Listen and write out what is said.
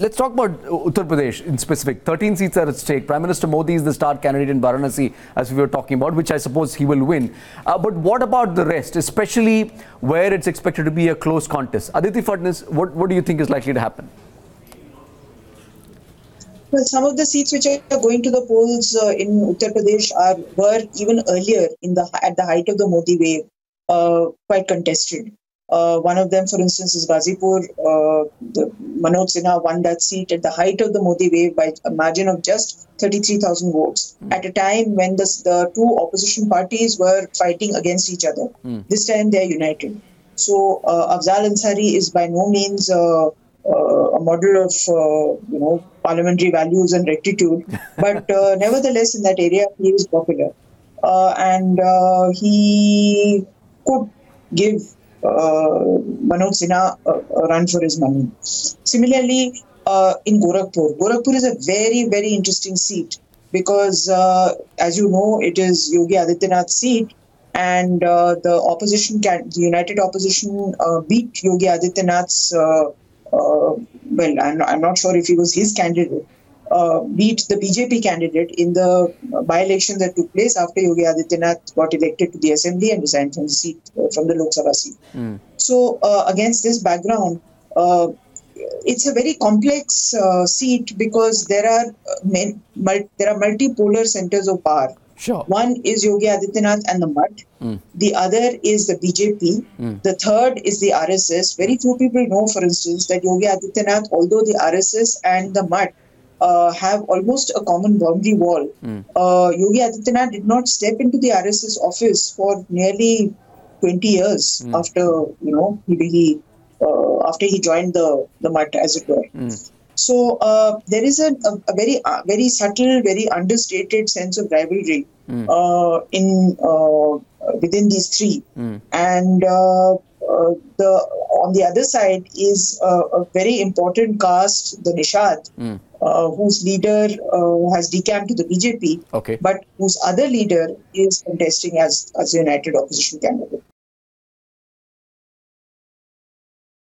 Let's talk about Uttar Pradesh in specific. 13 seats are at stake. Prime Minister Modi is the star candidate in Varanasi, as we were talking about, which I suppose he will win. But what about the rest, especially where it's expected to be a close contest? Aditi Fadnis, what do you think is likely to happen? Well, some of the seats which are going to the polls in Uttar Pradesh were even earlier at the height of the Modi wave quite contested. One of them, for instance, is Ghazipur. Manoj Sinha won that seat at the height of the Modi wave by a margin of just 33,000 votes at a time when the two opposition parties were fighting against each other. This time they are united. So Afzal Ansari is by no means a model of parliamentary values and rectitude, but nevertheless in that area he is popular, and he could give Manoj Sinha a run for his money. Similarly, in Gorakhpur is a very, very interesting seat because, as you know, it is Yogi Adityanath's seat, and the United Opposition beat Yogi Adityanath's, I'm not sure if he was his candidate, beat the BJP candidate in the by-election that took place after Yogi Adityanath got elected to the assembly and resigned from the seat, from the Lok Sabha seat. So against this background, it's a very complex seat because there are multipolar centers of power. Sure. One is Yogi Adityanath and the MUD. The other is the BJP. The third is the RSS. Very few people know, for instance, that Yogi Adityanath, although the RSS and the MUD have almost a common boundary wall, Yogi Adityanath did not step into the RSS office for nearly 20 years after he joined the MUD, as it were. So there is a very, very subtle, very understated sense of rivalry within these three, and on the other side is a very important caste, the Nishad, whose leader has decamped to the BJP, but whose other leader is contesting as a United Opposition candidate.